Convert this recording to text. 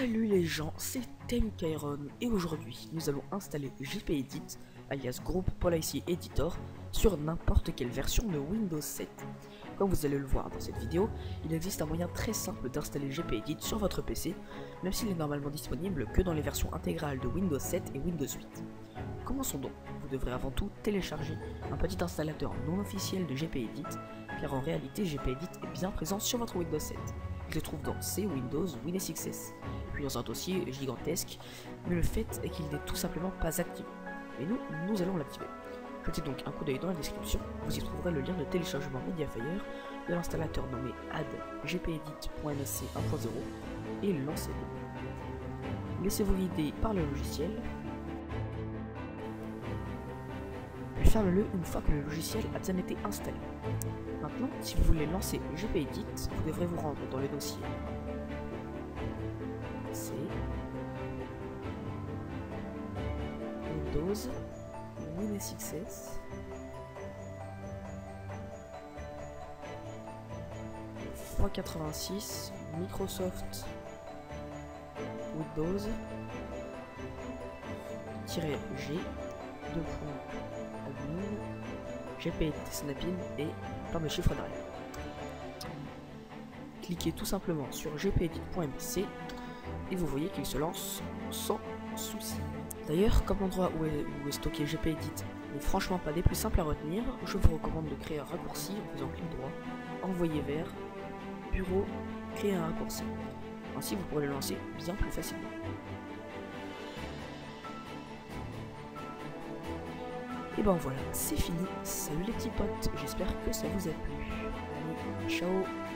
Salut les gens, c'est TemKyron et aujourd'hui nous allons installer GPEdit, alias Group Policy Editor, sur n'importe quelle version de Windows 7. Comme vous allez le voir dans cette vidéo, il existe un moyen très simple d'installer GPEdit sur votre PC, même s'il est normalement disponible que dans les versions intégrales de Windows 7 et Windows 8. Commençons donc. Vous devrez avant tout télécharger un petit installateur non officiel de GPEdit, car en réalité GPEdit est bien présent sur votre Windows 7. Il se trouve dans C, Windows, WinSxS, puis dans un dossier gigantesque, mais le fait est qu'il n'est tout simplement pas activé. Et nous allons l'activer. Jetez donc un coup d'œil dans la description, vous y trouverez le lien de téléchargement MediaFire de l'installateur nommé Add GPEdit.msc 1.0 et lancez-le. Laissez-vous guider par le logiciel, puis fermez-le une fois que le logiciel a bien été installé. Maintenant, si vous voulez lancer GPEdit, vous devrez vous rendre dans le dossier C, Windows, WinSxS, x86, Microsoft, Windows, -G, 2.admin, GPEdit Snapping et par le chiffre derrière. Cliquez tout simplement sur gpedit.msc et vous voyez qu'il se lance sans souci. D'ailleurs, comme l'endroit où est stocké GPEdit n'est franchement pas des plus simples à retenir, je vous recommande de créer un raccourci en faisant clic droit, envoyer vers, bureau, créer un raccourci. Ainsi, vous pourrez le lancer bien plus facilement. Et ben voilà, c'est fini, salut les petits potes, j'espère que ça vous a plu. Allez, ciao.